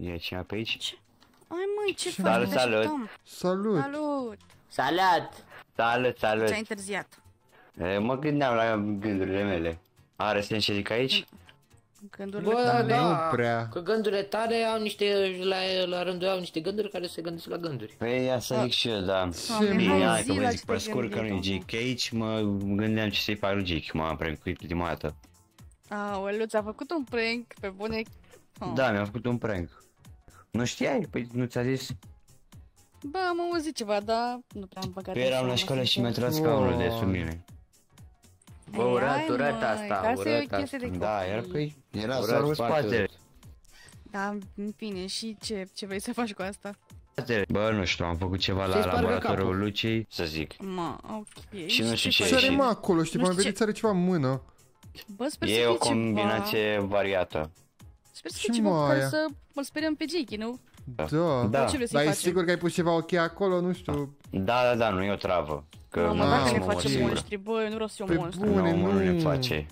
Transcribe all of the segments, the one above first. E cineva pe aici? Ce? Ai măi, ce faci? Salut, salut! Salut! Salut! Salut! Salut, salut! Ce-ai întârziat? Mă gândeam la gândurile mele. Are sens ce zic aici? Gândurile tale? Da, nu prea. Că gândurile tale au niște, la rândul au niște gânduri care se gândesc la gânduri. Păi ia să zic și eu, da. Bine, hai că vă zic pe scurt că nu-i Gic. Că aici mă gândeam ce să-i fac lui Gic, m-am prankuit prima dată. Aoleu, ți-a făcut un prank pe bune? Da, mi-a făcut un prank. Nu știai? Păi nu ți-a zis? Bă, am auzit ceva, dar nu prea am băgat. Păi eram la școală și mi-a tras scaunul de sub mine. Bă, urât asta, urât asta. Da, iar păi, era să-l spatele. Da, în fine, și ce vrei să faci cu asta? Bă, nu știu, am făcut ceva la laboratorul Luciei, să zic. Ma, ok. Și nu știu ce ieșit. Ce are, mă, acolo, știi, m-am vedit, are ceva în mână. Bă, sper să fie ceva. E o combinație variată. Sper să fie ceva ca să îl sperăm pe Gic, nu? Da, dar e sigur că ai pus ceva ok acolo, nu știu. Da, nu e o travă. Că mă, dacă ne facem monștri, bă, nu vreau să fiu monștri. Nu, mă, nu ne face.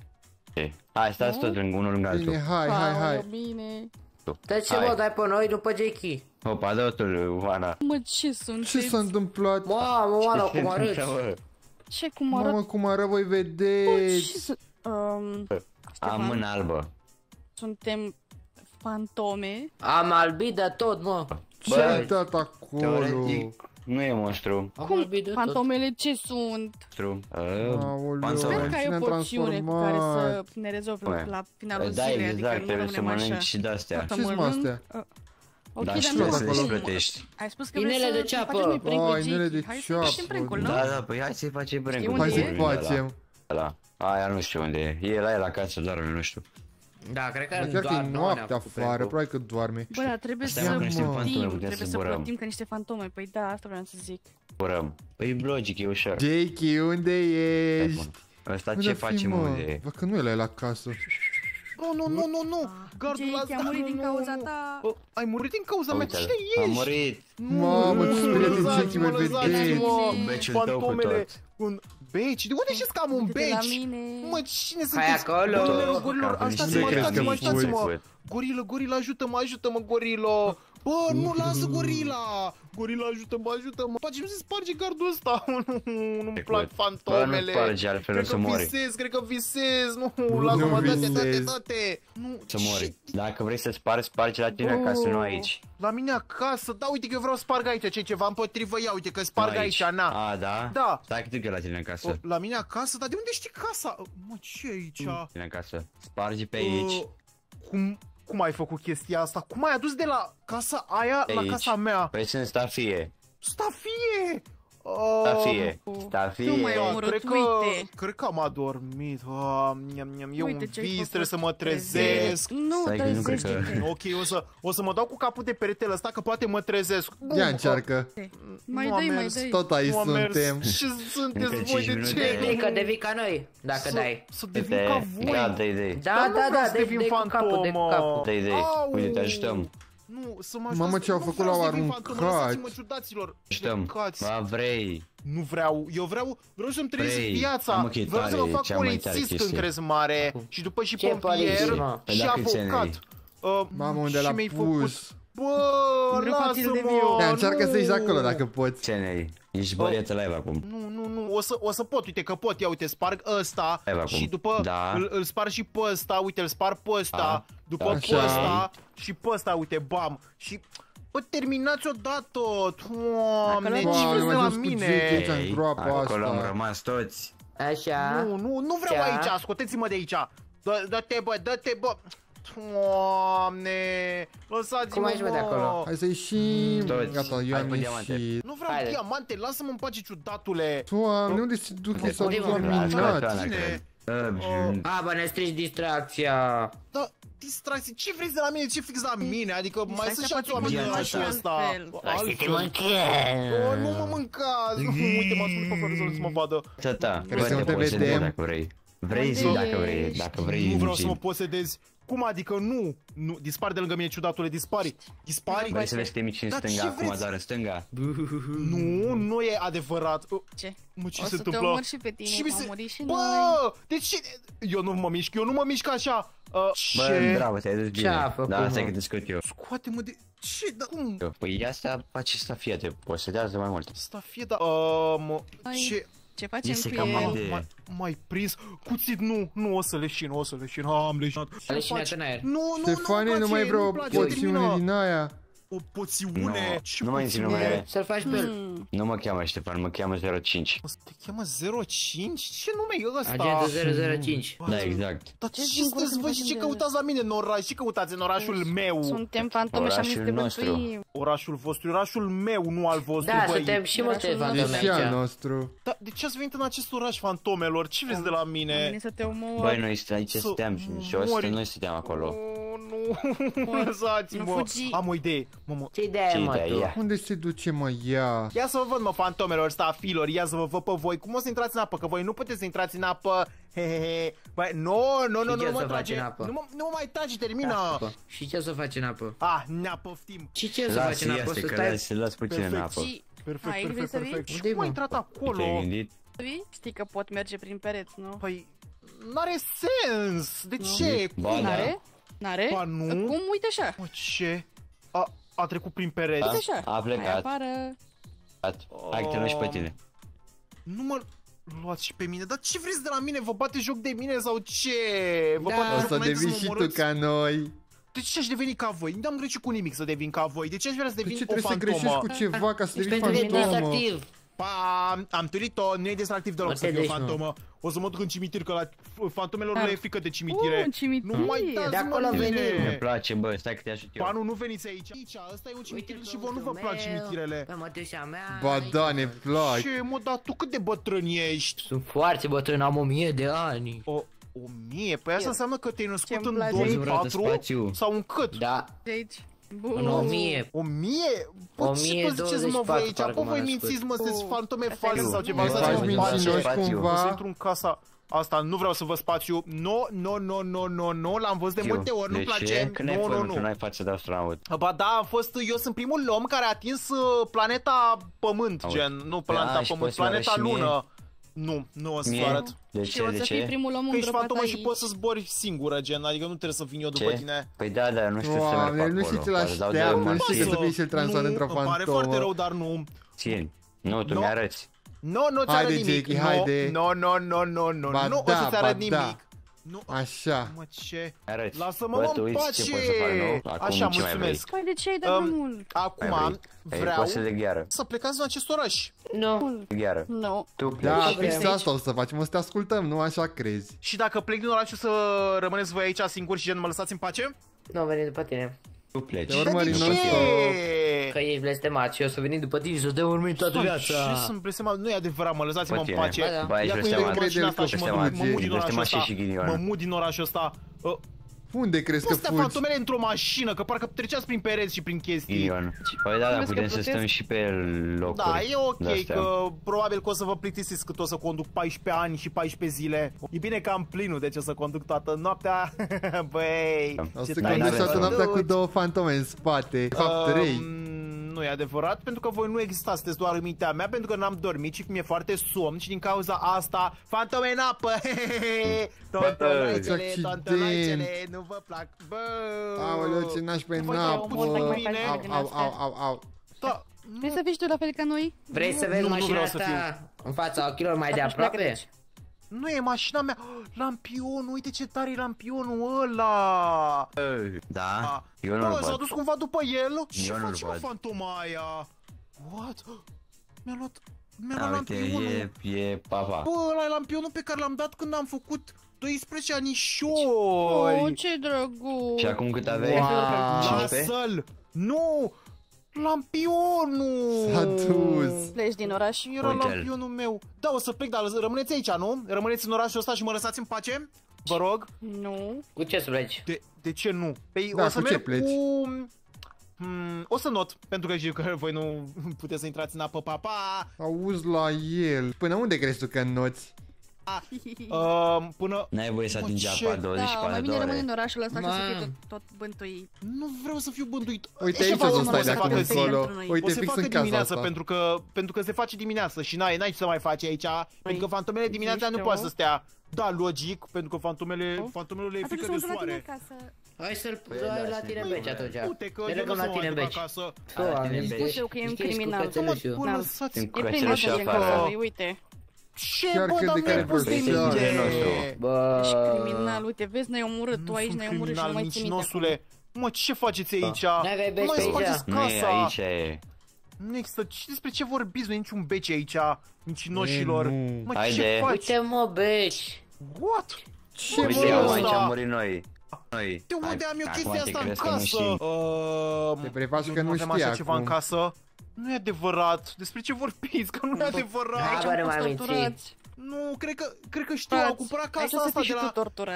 Hai, stați tot unul lângă altul. Bine, hai. Dă ce mă, dai pe noi, după Gic. Opa, dă-o-tul, Oana. Mă, ce sunteți? Ce s-a întâmplat? Mamă, Oana, cum arăți? Ce, cum arăt? Mamă, cum arăt, voi vedeți? Am mâna albă. Suntem fantome. Am albit de tot, mă. Ce ai dat acolo? Nu e monstru. Cum? Fantomele ce sunt? Sper că ai o porțiune cu care să ne rezolvăm la finalul zilei. Da, exact, trebuie să mănânci și de-astea. Ce-s m-astea? Dar știu să le plătești. Ai spus că vrei să facem noi prank cu Gic. Hai să facem prank-ul, nu? Da, păi hai să-i facem prank-ul. Hai să-i facem. Aia nu știu unde e. E la el acasă, doar nu știu. Da, cred că e noapte afară, probabil că doarme. Bă, dar trebuie să plătim ca niște fantome, păi da, asta vreau să zic. Burăm, păi logic, e ușor. Gic, unde ești? Ăsta ce facem, unde e? Bă, că nu e la el acasă. Nu, gardul ăsta, Gic, a murit din cauza ta. Ai murit din cauza mea, cine ești? Am murit. Mamă, ce speriați, Gic, mă vedeți. Fantomele, un... Beci? De unde știți că am un beci? Mă, cine sunteți? Gorilor, gorilor, aștați-mă, aștați-mă! Gorila, gorila, ajută-mă, gorila! Bă, nu lasă gorila! Gorila, ajută-mă! Pace, nu se sparge gardul ăsta! Nu-mi plac fantomele! Bă, nu sparge, altfel să mori! Cred că visez! Nu, lasă-mă, date! Să mori! Dacă vrei să spargi la tine acasă, nu aici! La mine acasă? Da, uite că eu vreau să sparg aici, ce ceva împotrivă, ia uite că sparg aici, na! A, da? Da! Stai cât e la tine acasă? La mine acasă? Dar de unde știi casa? Mă, ce aici? Tine acasă, spargi pe aici! Cum ai făcut chestia asta? Cum ai adus de la casa aia la casa mea? Păi sunt stafie. Stafie. Cred că am adormit. E un vis, trebuie să mă trezesc. Nu cred că... Ok, o să mă dau cu capul de peretele ăsta că poate mă trezesc. Ia încearcă. Mai dai. Tot aici suntem. Ce sunteți voi, de ce? Devii ca noi, dacă dai. Să devin ca voi. Da, devin fantomă. Uite, te ajutăm. Nu, să mă ajutați, mamă, ce au făcut, l-au aruncat. Lăsați-mă, ciudaților. Ba, vrei. Nu vreau, eu vreau să-mi trăiesc viața. Vreau să mă fac polițist în crezmare. Și după și pompier și avocat. Mamă, unde l-a pus? Bă, lasă-mă. Încearcă să ieși acolo dacă poți. Ce ne-ai? Ești băiată live acum. Nu, o să pot, uite că pot. Ia uite, sparg ăsta și după îl sparg și pe ăsta. Uite, îl sparg pe ăsta. După pe ăsta și pe ăsta, uite, bam. Și, bă, terminați odată. Doamne, ce vreți de la mine? Acolo am rămas toți. Așa. Nu vreau aici, scoteți-mă de aici. Dă-te, bă. Doamne, lăsați-mă. Hai să ieșim. Gata, eu am ieșit. Nu vreau diamante, lasă-mă în pace, ciudatule. Doamne, unde se duce? S-au minunat. Bă, ne strici distracția. Da, distracție, ce vrei de la mine? Ce fix la mine? Adică mai sunt și alți oameni de la și ăsta. Hai să te mâncăm. Nu mă mâncați. Uite, m-a spus pe profesorul să mă vadă. Tata, vrei să te vedem. Vrei să, dacă vrei. Nu vreau să mă posedezi. Cum adică nu dispari de lângă mine, ciudatule, dispari. Vrei să vezi că te mici în stânga acum, dar în stânga. Nu e adevărat. Ce? Mă, ce se întâmplă? O să te omor și pe tine, m-am murit și noi. Bă, deci eu nu mă mișc așa. Bă, bravo, te-ai dus bine. Da, asta e cât discut eu. Scoate-mă de... Ce? Da cum? Păi asta face stafiete, posedează mai multe. Stafieta... Ce... Ce facem cu el? M-ai prins? Cuțit, nu o să leșin, am leșinat. Leșinat în aer. Nu, Stefane, nu mai vreau o poțiune din aia. O poțiune? Nu mai zi numele. Să-l faci pe el. Nu mă cheamă Ștefan, mă cheamă 05. Te cheamă 05? Ce nume e ăsta? Agentul 005. Da, exact. Dar ce vezi ce căutați la mine în oraș? Ce căutați în orașul meu? Suntem fantome și am zis de bătuim. Orașul vostru, orașul meu, nu al vostru. Da, suntem și voi fantome aici. E al nostru. Dar de ce ați venit în acest oraș, fantomelor? Ce vreți de la mine? Vine să te omor. Băi, noi aici suntem jos, noi suntem acolo. Nu, lăsați-mă. Am o idee. Ce idee, mă? Unde se duce, mă, ea? Ia să vă văd, mă, fantomelor, stafilor, ia să vă văd pe voi. Cum o să intrați în apă? Că voi nu puteți să intrați în apă. Hehehe. Băi, nu mă trage. Nu mai trage, termină. Și ce să faci în apă? Ah, ne apoftim. Și ce să faci în apă? Să stai să-l las puțin în apă. Perfect. Și cum a intrat acolo? Știi că pot merge prin pereți, nu? Păi, n-are sens. De ce? Cum n-are? N-are? Ba nu? Cum? Uite așa. Mă, ce? A trecut prin pereți. Uite așa. A plecat. Hai că te luăm și pe tine. Nu mă luați și pe mine. Dar ce vreți de la mine? Vă bate joc de mine sau ce? Vă bate joc, o să devii și tu ca noi. De ce aș deveni ca voi? Nu am greșit cu nimic să devin ca voi. De ce aș vrea să devin o fantomă? De ce trebuie să greșești cu ceva ca să devii fantomă? Pa, am turit-o, nu e distractiv deloc să fiu o fantomă. O să mă duc în cimitir, că la fantomelor nu e frică de cimitire. Nu mai dați, de acolo venim. Ne place, bă, stai că te ajut eu. Ba nu, nu veniți aici. Ăsta e un cimitir și vă nu vă plac cimitirele. Ba da, ne place. Ce, mă, dar tu cât de bătrân ești? Sunt foarte bătrân, am 1000 de ani. 1000? Păi asta înseamnă că te-ai născut în 2004? Sau în cât? Da. În 1000. 1000? Bă, ce vă ziceți, mă, voi aici? Apoi voi mințiți, mă, sunteți fantome false sau ceva. Să intru în casa asta, nu vreau să vă spațiu. No, l-am văzut de multe ori, nu-mi place. Nu. Tu n-ai față de astronaut. Ba da, am fost, eu sunt primul om care a atins planeta Pământ, gen, nu planeta Pământ, planeta Lună. Nu o să vă arăt. Și o să fii primul om îndrăpat aici. Și poți să zbori singură, gen, adică nu trebuie să vin eu după tine. Păi da, dar nu știu ce să merg pe acolo. Nu știu ce l-așteam, nu știu că să fii și-l transform într-o fantomă. Îmi pare foarte rău, dar nu. Țin, nu, tu mi-arăți. Nu ți arăt nimic. Nu, o să-ți arăt nimic. Așa. Mă, ce? Lasă-mă, mă, în pace. Așa, mulțumesc. Păi de ce ai dat drumul? Acum vreau să plecați în acest oraș. Nu. Da, fix asta o să facem, o să te ascultăm, nu așa crezi? Și dacă plec din oraș, o să rămâneți voi aici singuri și gen mă lăsați în pace? Nu, venim după tine. Tu pleci. Te urmărim noi. Că ești blestemat și eu să venim după tine și o să te urmim toată viața. Ce sunt blestemat? Nu e adevărat, mă, lăsați-mă în pace. Ia cu mine mașina asta și mă mut din orașul ăsta. Unde crezi că fugi? Păi stea fantomele într-o mașină, că parcă treceați prin pereți și prin chestii. Păi da, putem să stăm și pe locuri. Da, e ok, că probabil că o să vă plictisiți cât o să conduc 14 ani și 14 zile. E bine că am plinul, deci o să conduc toată noaptea. Băi, o să conduci toată noaptea cu două fantome în spate, de fapt 3. Nu e adevărat, pentru că voi nu existați, sunteți doar în mintea mea, pentru că n-am dormit și mi-e foarte somn și din cauza asta, fantome în apă, tontonaicele, nu vă plac, bă! Aoleu, ce nașpa în apă, au. Vrei să fii tu la fel ca noi? Vrei să vezi mașina asta în fața ochilor mai de aproape? Nu e mașina mea, lampionul, uite ce tare e lampionul ăla. Da, eu nu-l văd. S-a dus cumva după el? Ce face cu fantoma aia? What? Mi-a luat lampionul. E papa. Bă, ăla e lampionul pe care l-am dat când am făcut 12 anișori. Oh, ce drăguț. Și acum cât aveai? Lasă-l! Nu! Lampionul! S-a dus! Pleci din oraș? Era lampionul meu. Da, o să plec, dar rămâneți aici, nu? Rămâneți în orașul ăsta și mă lăsați în pace? Vă rog? Nu. Cu ce să pleci? De ce nu? Păi o să merg cu... o să not, pentru că știu că voi nu puteți să intrați în apă, pa! Auzi la el! Până unde crezi tu că noți? N-ai voie să atingi apa 24 de ore. Mai rămân în orașul ăsta și să fie tot bântuit. Nu vreau să fiu bântuit. Uite aici o să stai de acum încolo. Uite fix în casa asta. Pentru că se face dimineață și n-ai să mai faci aici. Pentru că fantomele dimineața nu poate să stea. Da, logic, pentru că fantomele le e frică de soare. Hai să-l dai la tine în beci atunci. Ne legăm la tine în beci. Îi spune că e un criminal. E primul și acolo, uite. Ce bă, dar mi-ai pus minte. Ești criminal, uite, vezi, ne-ai omorât, tu aici ne-ai omorât și nu mai ții minte. Mă, ce faceți aici? Mai spargeți casa. Nu există, despre ce vorbiți, nu e niciun beci aici, mincinoșilor. Mă, ce faci? Uite mă, beci. What? Ce bă ăsta? Uite am murit noi. De unde am eu chestia asta în casă? Te prefaci că nu știi acum. Nu am așa ceva în casă. Nu e adevărat, despre ce vorbiți, că nu e adevărat. Nu, cred că știu, au cumpărat casa asta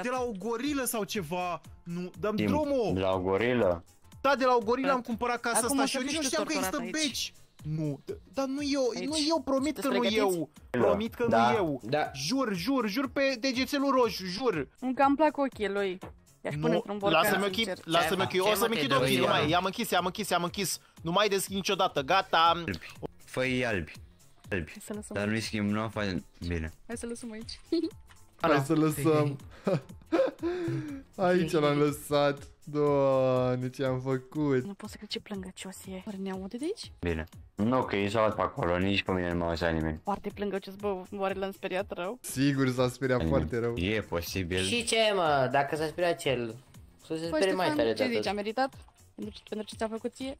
de la o gorilă sau ceva. Nu, dăm drumul. De la o gorilă? Da, de la o gorilă am cumpărat casa asta și eu nici nu știam că există beci. Nu, dar nu eu, promit că nu eu. Promit că nu eu. Jur pe degețelul roșu, jur. Încă îmi plac ochii lui. Lasă-mi ochii, lasă-mi ochii, o să-mi închid ochii, numai, i-am închis, nu mai deschid niciodată, gata! Fă-i albi, dar nu-i schimb, nu facem bine. Hai să lăsăm aici. Hai să lăsăm. Aici l-am lăsat, doamne, ce-am făcut. Nu pot să cred ce plângăcios e. Oare ne aude de aici? Bine. Nu, că ei s-au luat pe acolo, nici pe mine nu m-au auzit nimeni. Foarte plângăcios, bă, oare l-am speriat rău? Sigur s-a speriat foarte rău. E posibil. Și ce, mă, dacă s-a speriat cel, să se sperie mai tare. Ce zici, a meritat? Pentru ce ți-a făcut ție?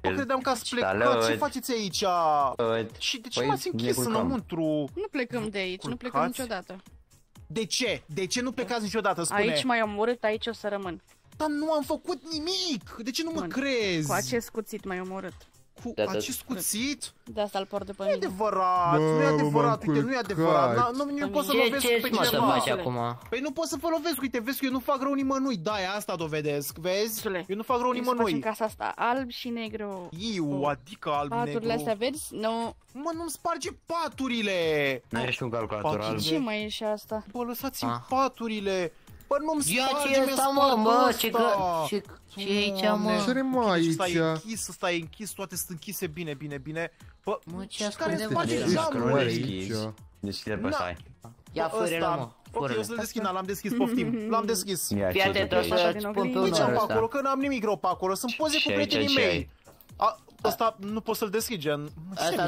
Eu credeam că ați plecat, ce faceți aici? Și de ce m-ați închis înăuntru? Nu plecăm de aici, nu plecăm niciodată. De ce? De ce nu plecați niciodată, spune? Aici m-ai omorât, aici o să rămân. Dar nu am făcut nimic! De ce nu mă crezi? Cu acest cuțit m-ai omorât. Cu acest cuțit? De asta îl port după mine. Nu-i adevărat, nu-i adevărat, uite, nu-i adevărat. Nu pot să lovesc pe cineva. Păi nu pot să vă lovesc, uite, vezi că eu nu fac rău nimănui. Da-i asta dovedesc, vezi? Eu nu fac rău nimănui. Trebuie să facem casa asta alb și negru. Iu, adică alb-negru. Paturile astea vezi? Nu. Mă, nu-mi sparge paturile. Nu ești un calculator alb. Ce mai e și asta? Bă, lăsați-mi paturile. Bă, nu-mi sparge, mi-e spartul ăsta. Ce e aici, mă? Ce are, mă, aici? Ăsta e închis, toate sunt închise bine, bine. Bă, ce ascunde, mă? Deschide pe ăsta, hai. Ia fărele, mă. Ok, eu să-l deschid, l-am deschis, poftim, l-am deschis. Fii atent, o să-ți spun pe unul ăsta. Nici am pe acolo, că n-am nimic rău pe acolo, sunt poze cu prietenii mei. Asta nu pot să-l deschid, gen. Asta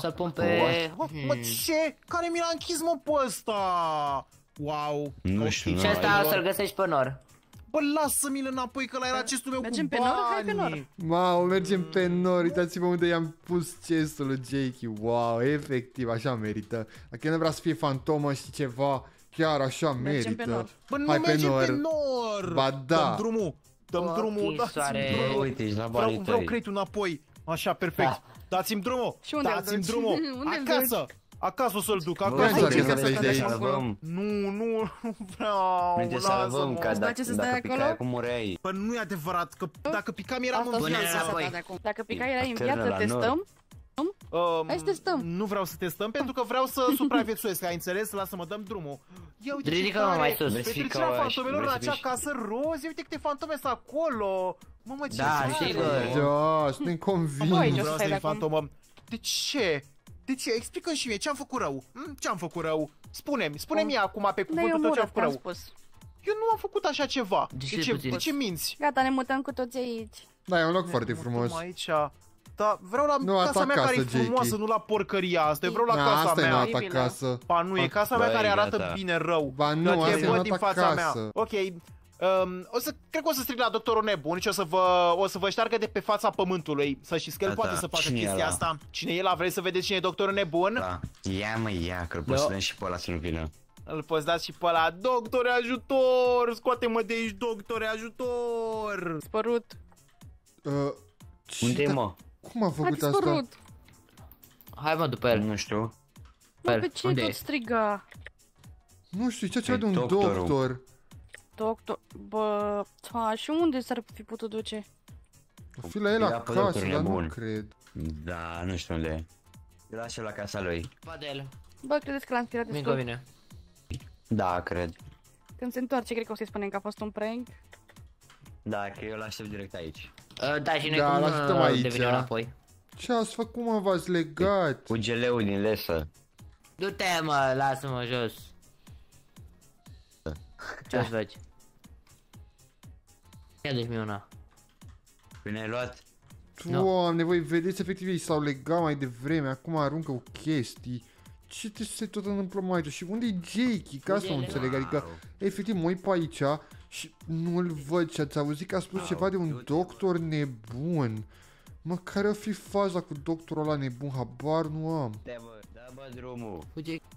să-l pun pe... Mă, ce? Care mi l-a închis, mă, pe ăsta? Wow. Nu știu. Și ăsta o să-l găsești pe nor. Bă, lasă-mi-l înapoi, că ăla era cestul meu cu bani. Mergem pe nor? Hai pe nor. Mau, mergem pe nor. Uitați-vă unde i-am pus cestul lui Jakey. Wow, efectiv, așa merită. Dacă nu vrea să fie fantomă și ceva, chiar așa merită. Bă, nu mergem pe nor. Ba da. Dăm drumul. Dăm drumul, dați-mi drumul. Vreau creditul înapoi. Așa, perfect. Dați-mi drumul. Dați-mi drumul. Acasă. Acasă o să-l duc, acasă nu vreau, lasă-mă. Dacă picai acum mureai. Bă, nu-i adevărat, că dacă picam eram în viață. Dacă picai erai în viață, testăm? Hai să testăm. Nu vreau să testăm, pentru că vreau să supraviețuiesc, ai înțeles? Lasă-mă, dăm drumul. Ia uite ce tare, petrecerea fantomelor în acea casă roz, ia uite câte fantome sunt acolo. Mamă, ce tare. Da, sunt convins. Nu vreau să-i fantomăm. De ce? De ce? Explică-mi și mie ce-am făcut rău. Ce-am făcut rău? Spune-mi, spune-mi acum pe cuvântul tău ce-am făcut rău. Eu nu am făcut așa ceva. De ce minți? Gata, ne mutăm cu toți aici. Da, e un loc foarte frumos. Aici. Dar vreau la casa mea care e frumoasă, nu la porcăria asta. Eu vreau la casa mea. Ba nu, e casa mea care arată bine rău. Ba nu, asta e din fața mea. Ok. Cred că o să strig la doctorul nebun și o să vă șteargă de pe fața pământului. Să știți că el poate să facă chestia asta. Cine e ăla? Vrei să vedeți cine e doctorul nebun? Da. Ia mă, ia, că îl poți da și pe ăla să nu vină. Îl poți da și pe ăla. Doctore, ajutor! Scoate-mă de aici, doctore, ajutor! Spărut. Unde-i, mă? Cum a făcut asta? Hai, mă, după el, nu știu. Mă, pe cine tot striga? Nu știu, ce de un doctor? Doctor, bă, și unde s-ar fi putut duce? O fi la el acasă, dar nu cred. Da, nu știu unde e. Lasă-l la casa lui. Bă, credeți că l-am tirat de scurt? Vine. Da, cred. Când se întoarce, cred că o să-i spunem că a fost un prank. Da, că eu l-aștept direct aici. Da, și noi da, cum devine înapoi. Ce ați făcut, cum v-ați legat? Cu geleul din lesă. Du-te, mă, lasă-mă jos. Ce-ați faci? Ia deci mie una. Bine ai luat? Doamne, voi vedeți, efectiv ei s-au legat mai devreme, acum aruncă o chestii. Ce te se tot întâmplă mai aici? Și unde e Jakey? Ca asta nu înțeleg, adică efectiv mă uit pe aici și nu-l văd și ați auzit că a spus ceva de un doctor nebun. Mă, care o fi faza cu doctorul ăla nebun? Habar nu am. Da, bă, drumul.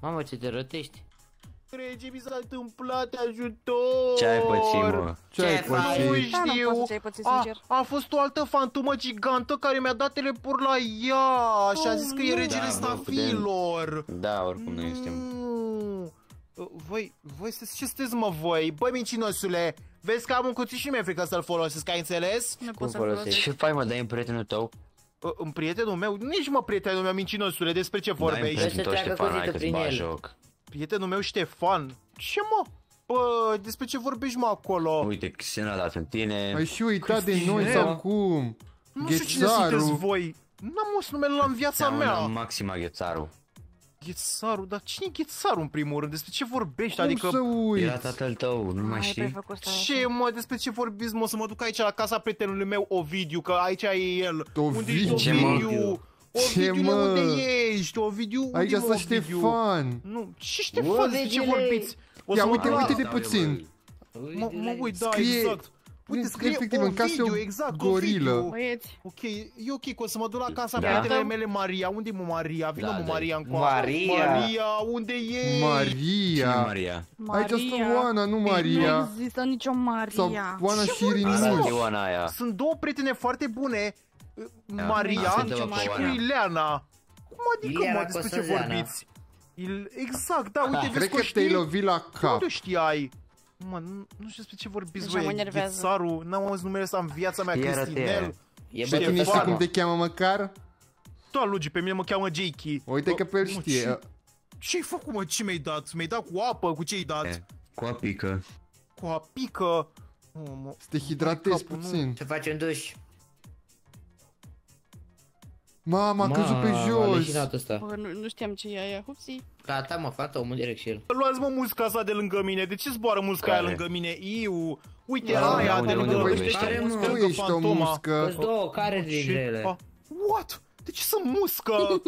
Mamă, ce te rătești? Crege, mi s-a întâmplat, ajutor! Ce-ai pățit, mă? Ce-ai pățit? Nu știu! A fost o altă fantomă gigantă care mi-a dat teleport la ea și a zis că e regele stafilor! Da, oricum noi suntem. Voi ce sunteți, mă, voi? Băi, mincinosule! Vezi că am un cuțit și mi-e frică să-l folosesc, ai înțeles? Cum folosesc? Ce faci, mă, dai în prietenul tău? În prietenul meu? Nici, mă, prietenul meu, mincinosule, despre ce vorbești? Dai în prietenul tău, Ștefan, hai că-ți bagi joc. Prietenul meu Ștefan, ce mă? Bă, despre ce vorbești, mă, acolo? Uite, Cristina a dat în tine. Ai și uitat de noi sau cum? Nu știu cine sunteți voi. N-am auzit numele la în viața mea. Maxima Ghețaru. Ghețaru? Dar cine e Ghețaru în primul rând? Despre ce vorbești? Cum adică... să uiți? Era tatăl tău, nu mai știi? Ce, mă, despre ce vorbiți, mă? Să mă duc aici la casa prietenului meu Ovidiu, că aici e el. Ovidiu? Unde e Ovidiu? Ovidiu, unde ești? Ovidiu, unde e Ovidiu? Aici stă Ștefan. Nu, ce Ștefan? De ce vorbiți? Ia uite-te puțin. Mă uit, da, exact. Uite, scrie Ovidiu, exact, gorilă. Ok, e ok, că o să mă duc la casa prietenei mele Maria. Unde-i, mă, Maria? Vină, mă, Maria încoa. Maria, unde ești? Maria. Aici stă Oana, nu Maria. Nu există nicio Maria. Oana și Irinina. Sunt două prietene foarte bune. Maria și cu Ileana. Cum adică, mă, despre ce vorbiți? Exact, da, uite, vezi că te-ai lovit la cap. Tu știai. Mă, nu știu despre ce vorbiți voi, Ghețaru. N-am auzit numele ăsta în viața mea, Cristinel. Știi niște cum te cheamă măcar? Da, Lugi, pe mine mă cheamă Jakey. Uite că pe el știe. Ce-ai făcut, mă, ce mi-ai dat? Mi-ai dat cu apă, cu ce-ai dat? Cu apică. Cu apică? Să te hidratezi puțin. Să faci un duș. Mama, a căzut pe jos! Bă, nu știam ce e aia, hupsi! Gata, mă, fata, omul direct și el. Luați-mă musca asta de lângă mine, de ce zboară musca aia lângă mine? Iu! Uite, aia de lângă mine, nu ești o muscă! Sunt două, care din ele? What? De ce sunt muscă?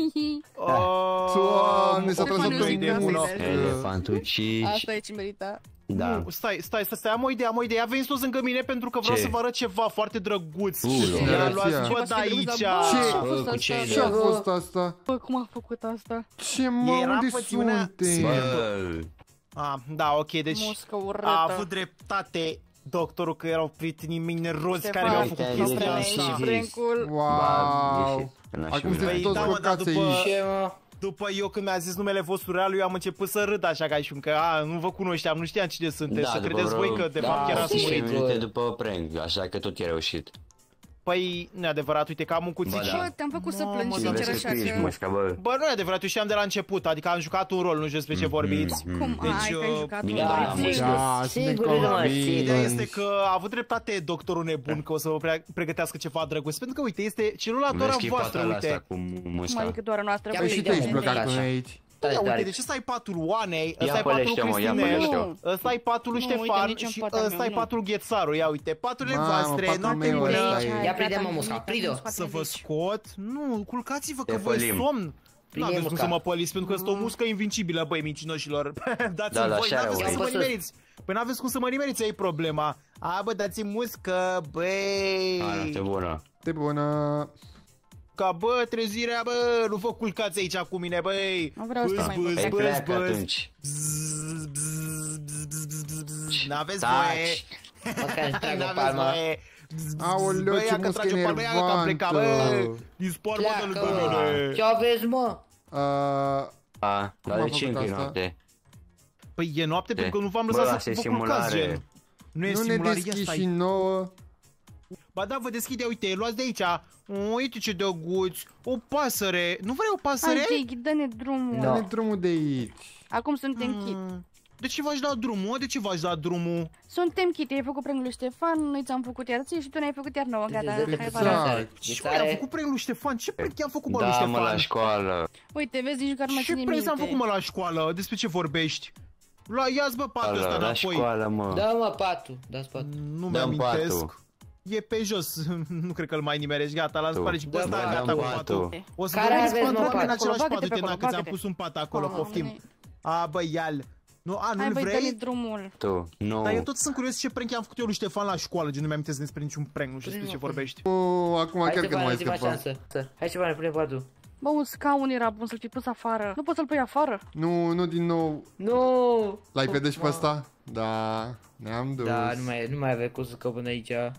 Doamne, s-a trăsat pe mine una! Elefantucici! Asta e ce merita! Da. Stai, am o idee, a venit sus lângă mine pentru că vreau să vă arăt ceva foarte drăguț. Ia, luați, bă, de aici. Ce-a fost asta? Bă, cum a făcut asta? Ce, mă, unde suntem? Da, ok, deci a avut dreptate doctorul că erau prietenii mei neroți care mi-au făcut chestia asta. Wow, acum suntem toți băcați aici. După eu când mi-a zis numele vostru real, eu am început să râd așa ca și că nu vă cunoșteam, nu știam cine sunteți, să credeți voi că de fapt chiar ați murit. După prank, așa că tot e reușit. Păi, nu-i adevărat, uite că am un cuțit. Bă, te-am făcut să plângi, sincer, așa că... Bă, nu-i adevărat, eu știam de la început, adică am jucat un rol, nu știu despre ce vorbiți. Cum? Ai că ai jucat un rol? Sigur, ideea este că a avut dreptate doctorul nebun că o să vă pregătească ceva drăguț, pentru că, uite, este celula doar a voastră, uite. Cum adică doar a noastră? Păi și te-ai blocat până aici. Uite, de ce stai patul Oanei, ăsta e patul Cristinel, ăsta e patul lui Ștefan și ăsta e patul Ghețaru. Ia uite, paturile voastre, noapte bună. Ia prinde-mă musca, prinde-o. Să vă scot? Nu, culcați-vă că vă somn. N-aveți cum să mă păliți, pentru că este o muscă invincibilă, băi, mincinoșilor. Dați-mi voi, n-aveți cum să mă nimeriți. Păi n-aveți cum să mă nimeriți, ai problema. A, bă, dați-mi muscă, băi. Te bună. Te bună. Ca, bă, trezirea, bă, nu vă culcați aici cu mine, băi. Nu vreau să mai băi. N-aveți voie. N-aveți voie. Aoleu, ce muscă enervantă. Dispar, mă, de lângă mine. Ce aveți, mă? Dar de ce încă e noapte? Păi e noapte pentru că nu v-am lăsat să vă culcați, gen. Nu ne deschiși nouă. Ba da, vă deschide, uite, luați de aici. Uite ce dăguți. O pasăre. Nu vrei o pasăre? Hai, Jake, dă-ne drumul. Da. Dă-ne drumul de aici. Acum suntem chit. De ce v-aș da drumul? De ce v-aș da drumul? Suntem chit, ai făcut prank lui Ștefan, noi ți-am făcut iar ție și tu ne-ai făcut iar nouă, gata. Și cum i-am făcut prank lui Ștefan? Ce prank i-am făcut, mă, lui Ștefan? Da, mă, la școală. Uite, vezi, nici că ar mă ține minte. Ce prank s-am făcut, mă, la școală? Despre ce vorbești? Ia-ți, bă, patul ăsta de apoi. La școală, mă. Da, mă, patul. Da-ți patul. Nu mi-amintesc. E pe jos, nu cred că-l mai nimerești, gata, l-am spart și pe ăsta, gata, cu patul. O să vă vedeți în același pat, uite, dacă ți-am pus un pat acolo, poftim. A, bă, ia-l. Nu, a, nu-l vrei? Hai, băi, dă-i drumul. Tu, nu. Dar eu tot sunt curios ce prank i-am făcut eu lui Ștefan la școală, gen nu mi-am amintesc despre niciun prank, nu știu despre ce vorbești. Acum chiar că nu mai scăpăm. Hai ceva, ne punem patul. Bă, un scaun era bun să-l fi pus afară. Nu poți să-l pui afară? Nu, nu din nou. Nu! L-ai vedea și pe ăsta? Da, ne-am dus. Da, nu mai avea cum să scăpăm aici.